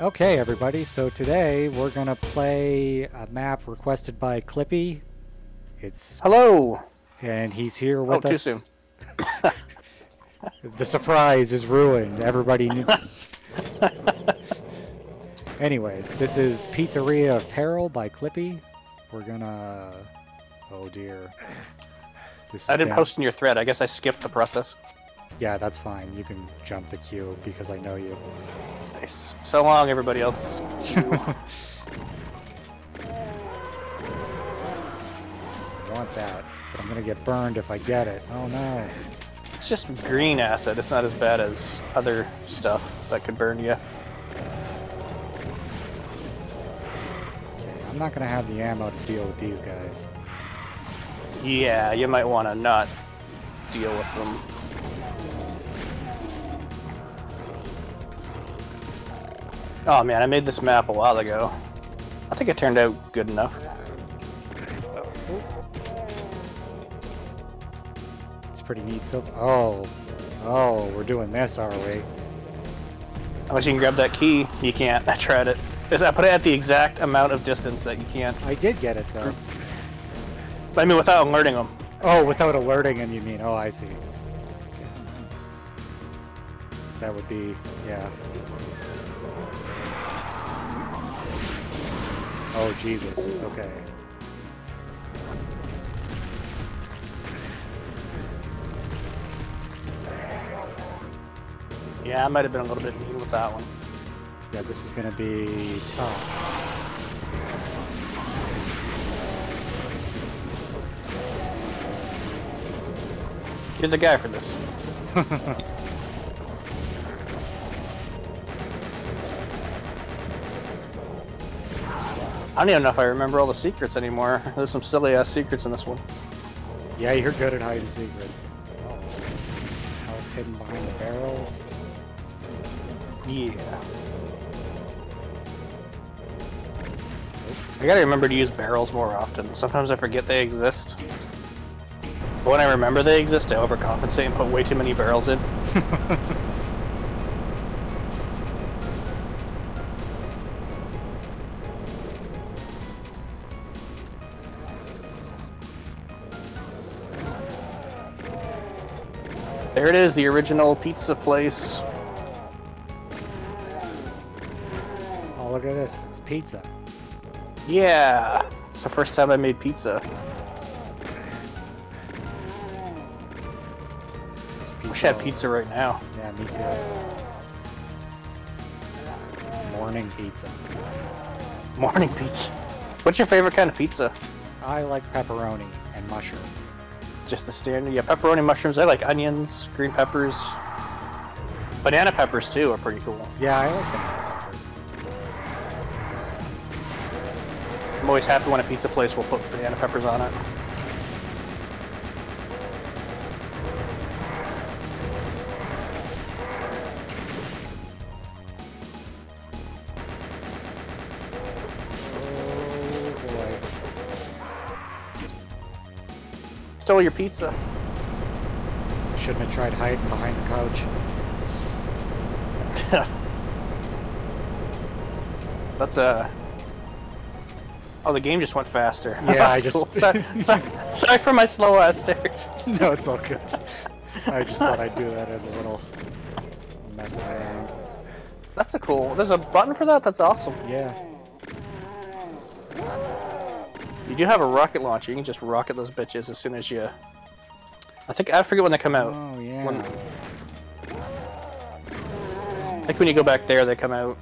Okay, everybody, so today we're gonna play a map requested by Clippy. It's hello, and he's here with us. Too soon. The surprise is ruined. Everybody knew. Anyways, this is Pizzeria of Peril by Clippy. We're gonna... oh dear. This I didn't post in your thread. I guess I skipped the process. Yeah, that's fine. You can jump the queue because I know you. Nice. So long, everybody else. I want that, but I'm gonna get burned if I get it. Oh no. It's just green acid. It's not as bad as other stuff that could burn you. I'm not gonna have the ammo to deal with these guys. Yeah, you might want to not deal with them. Oh man, I made this map a while ago. I think it turned out good enough. It's pretty neat. So, oh, we're doing this, are we? Unless you can grab that key, you can't. I tried it. I put it at the exact amount of distance that you can. I did get it, though. I mean, without alerting them. Oh, without alerting them, you mean. Oh, I see. That would be... yeah. Oh, Jesus. Okay. Yeah, I might have been a little bit mean with that one. Yeah, this is gonna be tough. You're the guy for this. I don't even know if I remember all the secrets anymore. There's some silly ass secrets in this one. Yeah, you're good at hiding secrets. All hidden behind the barrels. Yeah. I gotta remember to use barrels more often. Sometimes I forget they exist. But when I remember they exist, I overcompensate and put way too many barrels in. There it is, the original pizza place. Oh, look at this. It's pizza. Yeah! It's the first time I made pizza. I wish I had pizza right now. Yeah, me too. Morning pizza. Morning pizza. What's your favorite kind of pizza? I like pepperoni and mushroom. Just the standard? Yeah, pepperoni, mushrooms. I like onions, green peppers. Banana peppers, too, are pretty cool. Yeah, I like them. I'm always happy when a pizza place will put banana peppers on it. Oh boy. Stole your pizza. Shouldn't have tried hiding behind the couch. That's a... oh, the game just went faster. Yeah, I just... cool. Sorry for my slow ass stairs. No, it's all good. I just thought I'd do that as a little mess around. That's a cool... there's a button for that? That's awesome. Yeah. You do have a rocket launcher. You can just rocket those bitches as soon as you... I think... I forget when they come out. Oh, yeah. I think when you go back there, they come out.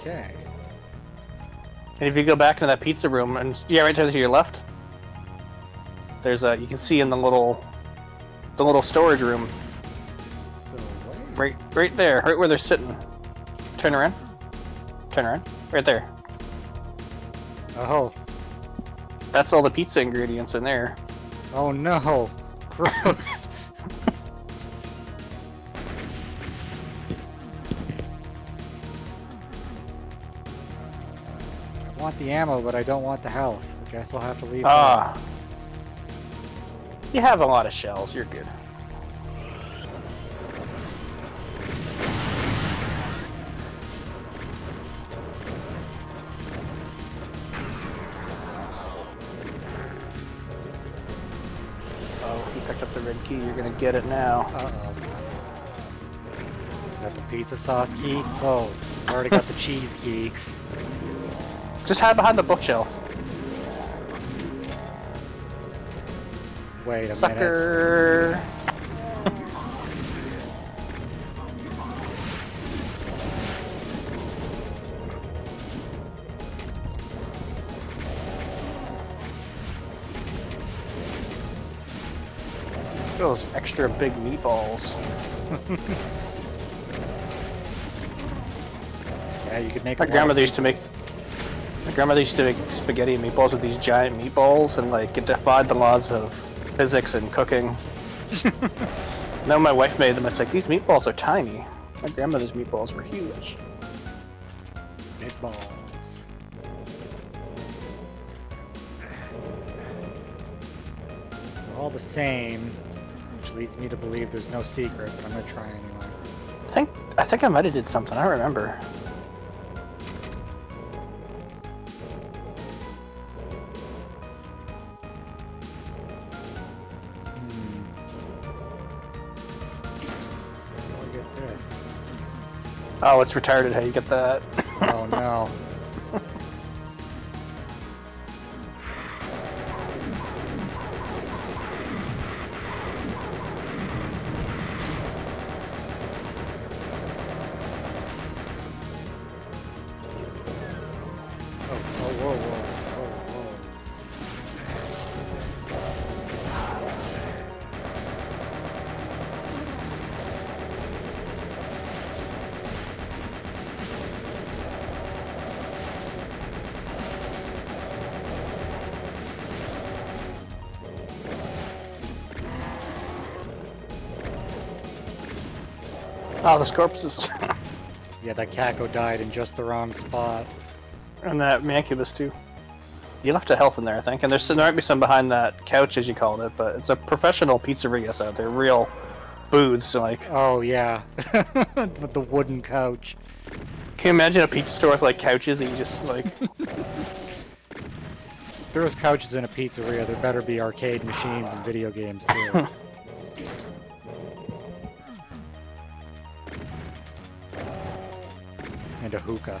Okay. And if you go back into that pizza room, and yeah, right to your left, there's a... you can see in the little storage room, right there, right where they're sitting. Turn around, right there. Oh. That's all the pizza ingredients in there. Oh no, gross. I want the ammo, but I don't want the health. I guess I'll have to leave. You have a lot of shells. You're good. Oh, he picked up the red key. You're gonna get it now. Uh-oh. Is that the pizza sauce key? Oh, I already got the cheese key. Just hide behind the bookshelf. Wait a Sucker. Minute. Those extra big meatballs. Yeah, you could make. My grandmother used to make. My grandmother used to make spaghetti and meatballs with these giant meatballs, and like it defied the laws of physics and cooking. Now my wife made them. I was like, these meatballs are tiny. My grandmother's meatballs were huge. Meatballs. They're all the same, which leads me to believe there's no secret, but I'm gonna try anyway. I think I might have did something. I don't remember. Oh, it's retarded how you get that. Oh no. Oh, there's corpses. Yeah, that Kako died in just the wrong spot. And that Mancubus, too. You left a health in there, I think. And there might be some behind that couch, as you called it, but it's a professional pizzeria, so they're real booths. Like. Oh, yeah. With the wooden couch. Can you imagine a pizza store with, like, couches that you just, like... If there was couches in a pizzeria, there better be arcade machines and video games, too. And a hookah.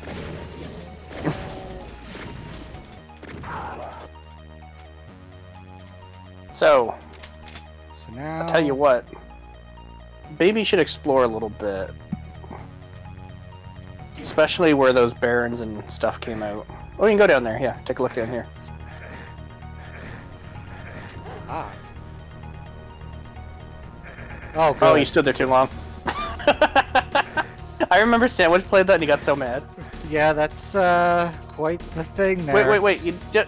So now I'll tell you what. Baby should explore a little bit, especially where those barrens and stuff came out. Oh, you can go down there. Yeah, take a look down here. Ah. Oh, good. Oh, you stood there too long. I remember Sandwich played that and he got so mad. Yeah, that's quite the thing there. Wait, you did...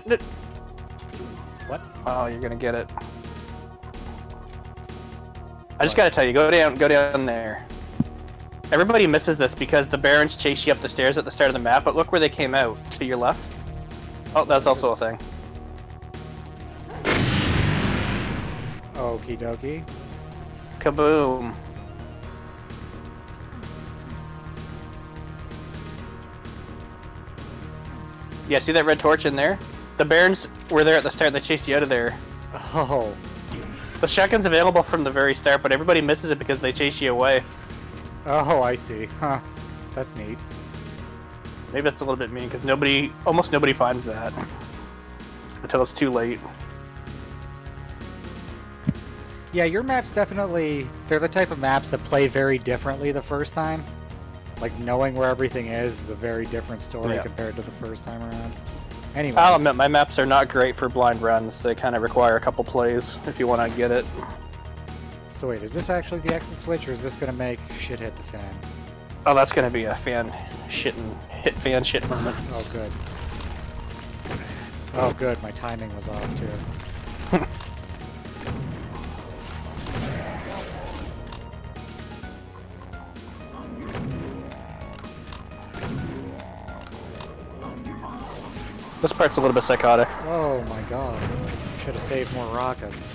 What? Oh, you're gonna get it. I just gotta tell you, go down there. Everybody misses this because the Barons chase you up the stairs at the start of the map, but look where they came out, to your left. Oh, that's also a thing. Okie dokie. Kaboom. Yeah, see that red torch in there? The Barons were there at the start, they chased you out of there. Oh. The shotgun's available from the very start, but everybody misses it because they chase you away. Oh, I see. Huh. That's neat. Maybe that's a little bit mean, because almost nobody finds that. Until it's too late. Yeah, your maps definitely... They're the type of maps that play very differently the first time. Like, knowing where everything is a very different story compared to the first time around. Anyway, I'll admit, my maps are not great for blind runs. They kind of require a couple plays if you want to get it. So wait, is this actually the exit switch, or is this going to make shit hit the fan? Oh, that's going to be a fan shit moment. Oh, good. Oh, good. My timing was off, too. This part's a little bit psychotic. Oh my god. Should have saved more rockets.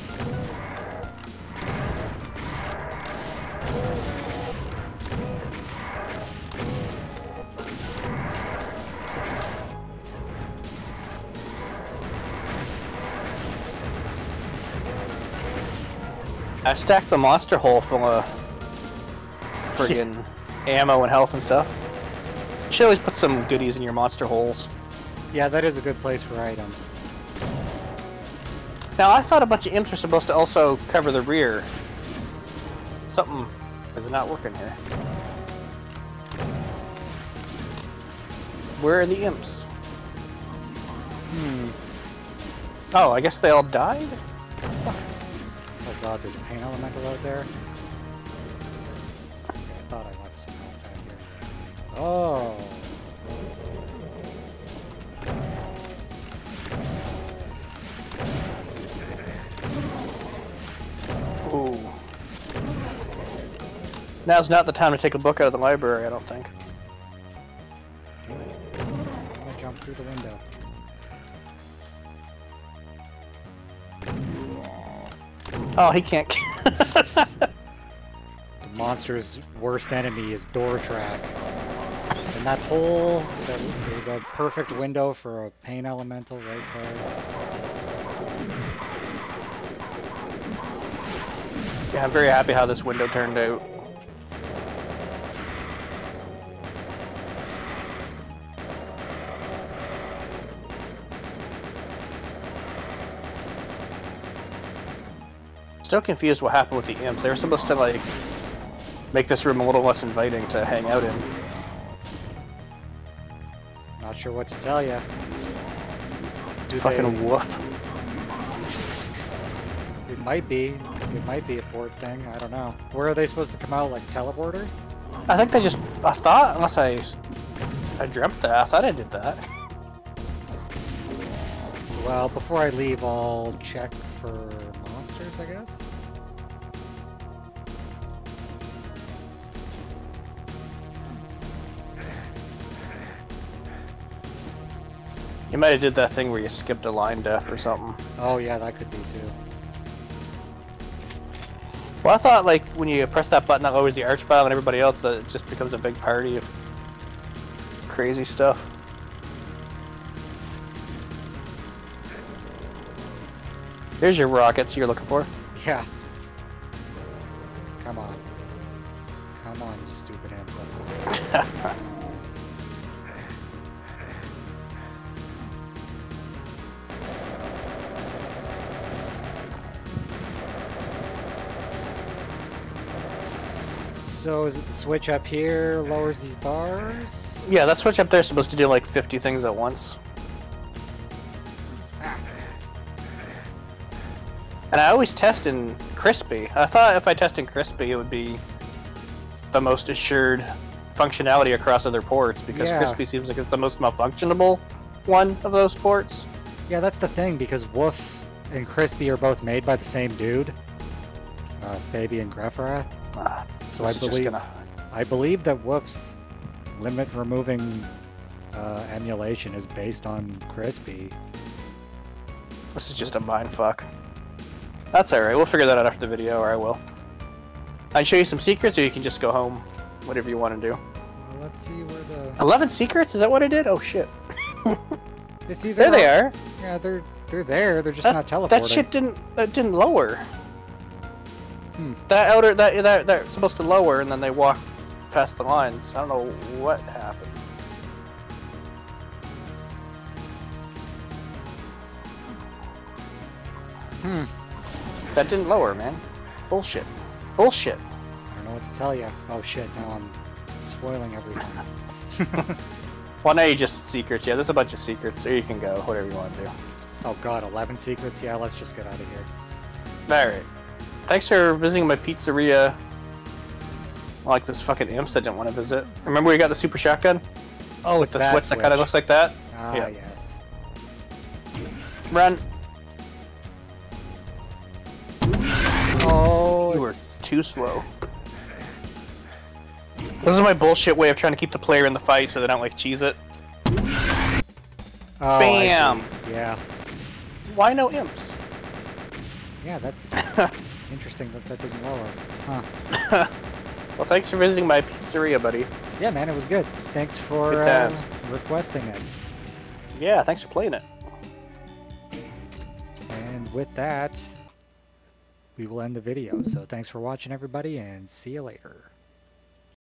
I stacked the monster hole full of friggin' ammo and health and stuff. You should always put some goodies in your monster holes. Yeah, that is a good place for items. Now, I thought a bunch of imps were supposed to also cover the rear. Something is not working here. Where are the imps? Oh, I guess they all died? Fuck. Oh god, there's a pain elemental out there. Okay, I thought I left some help out here. Oh! Ooh. Now's not the time to take a book out of the library, I don't think. I'm gonna jump through the window. Oh, he can't. The monster's worst enemy is door track. And that hole, the perfect window for a pain elemental right there. Yeah, I'm very happy how this window turned out. Still confused what happened with the imps. They were supposed to, like, make this room a little less inviting to hang out in. Not sure what to tell you. Fucking Woof. It might be. It might be a port thing. I don't know. Where are they supposed to come out? Like teleporters? I think they just... I thought, unless I dreamt that. I thought I did that. Well, before I leave, I'll check for... I guess. You might have did that thing where you skipped a line def or something. Oh yeah, that could be too. Well, I thought like when you press that button that lowers the arch file and everybody else, that it just becomes a big party of crazy stuff. Here's your rockets you're looking for. Yeah. Come on. Come on, you stupid imp. Let's go. So is it the switch up here lowers these bars? Yeah, that switch up there is supposed to do like 50 things at once. And I always test in Crispy. I thought if I test in Crispy, it would be the most assured functionality across other ports, because Crispy seems like it's the most malfunctionable one of those ports. Yeah, that's the thing, because Woof and Crispy are both made by the same dude, Fabian Greffrath. So I believe that Woof's limit removing emulation is based on Crispy. This is just a mindfuck. That's alright, we'll figure that out after the video, or I will. I can show you some secrets, or you can just go home. Whatever you want to do. Well, let's see where the... 11 secrets? Is that what I did? Oh, shit. You see, there they are! Yeah, they're there, they're just not teleporting. That shit didn't lower. That outer... That's supposed to lower, and then they walk past the lines. I don't know what happened. That didn't lower, man. Bullshit. Bullshit. I don't know what to tell you. Oh shit, now I'm spoiling everything. Well, now you just secrets. Yeah, there's a bunch of secrets, so you can go whatever you want to do. Oh god, 11 secrets? Yeah, let's just get out of here. Alright. Thanks for visiting my pizzeria. I like this fucking imps that didn't want to visit. Remember we got the super shotgun? Oh, it's the switch that kind of looks like that? Ah, yeah. Yes. Run. Oh, you were too slow. This is my bullshit way of trying to keep the player in the fight so they don't, like, cheese it. Oh, bam! Yeah. Why no imps? Yeah, that's interesting that that didn't lower. Huh. Well, thanks for visiting my pizzeria, buddy. Yeah, man, it was good. Thanks for requesting it. Yeah, thanks for playing it. And with that, we will end the video. So thanks for watching, everybody, and see you later.